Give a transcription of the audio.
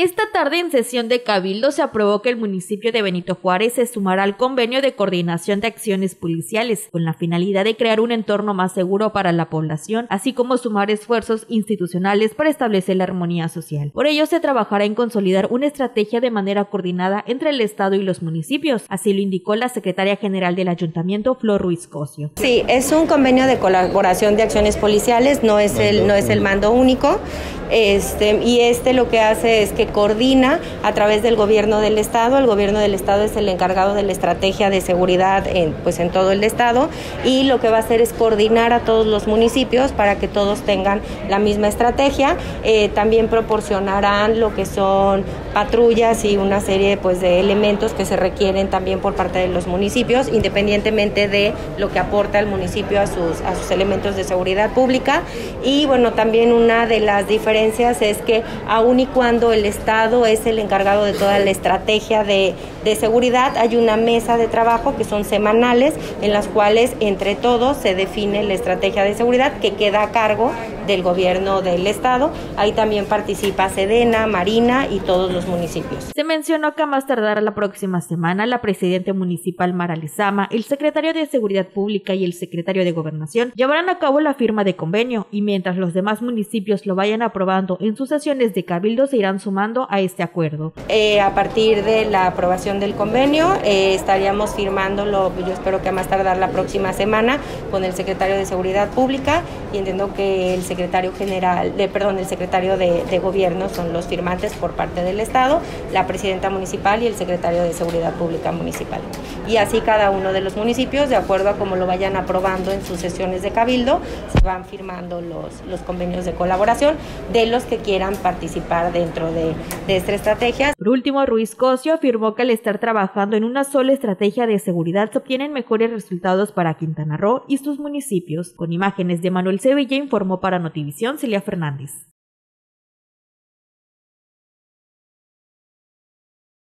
Esta tarde en sesión de Cabildo se aprobó que el municipio de Benito Juárez se sumará al convenio de coordinación de acciones policiales con la finalidad de crear un entorno más seguro para la población, así como sumar esfuerzos institucionales para establecer la armonía social. Por ello se trabajará en consolidar una estrategia de manera coordinada entre el Estado y los municipios, así lo indicó la secretaria general del ayuntamiento, Flor Ruiz Cosio. Sí, es un convenio de colaboración de acciones policiales, no es el mando único. Y lo que hace es que coordina a través del gobierno del estado. El gobierno del estado es el encargado de la estrategia de seguridad en todo el estado, y lo que va a hacer es coordinar a todos los municipios para que todos tengan la misma estrategia. También proporcionarán lo que son patrullas y una serie de elementos que se requieren también por parte de los municipios, independientemente de lo que aporta el municipio a sus elementos de seguridad pública. Y bueno, también una de las diferencias es que aun y cuando el Estado es el encargado de toda la estrategia de seguridad, hay una mesa de trabajo que son semanales, en las cuales entre todos se define la estrategia de seguridad que queda a cargo del gobierno del estado. Ahí también participa Sedena, Marina y todos los municipios. Se mencionó que a más tardar la próxima semana la presidenta municipal Mara Lezama, el secretario de Seguridad Pública y el secretario de Gobernación llevarán a cabo la firma de convenio, y mientras los demás municipios lo vayan aprobando en sus sesiones de cabildo se irán sumando a este acuerdo. A partir de la aprobación del convenio estaríamos firmándolo, yo espero que a más tardar la próxima semana, con el secretario de Seguridad Pública, y entiendo que el secretario de Gobierno son los firmantes por parte del Estado, la presidenta municipal y el secretario de Seguridad Pública municipal. Y así cada uno de los municipios, de acuerdo a cómo lo vayan aprobando en sus sesiones de cabildo, se van firmando los convenios de colaboración de los que quieran participar dentro de esta estrategia. Por último, Ruiz Cosio afirmó que al estar trabajando en una sola estrategia de seguridad se obtienen mejores resultados para Quintana Roo y sus municipios. Con imágenes de Manuel Sevilla, informó para Notivisión, Celia Fernández.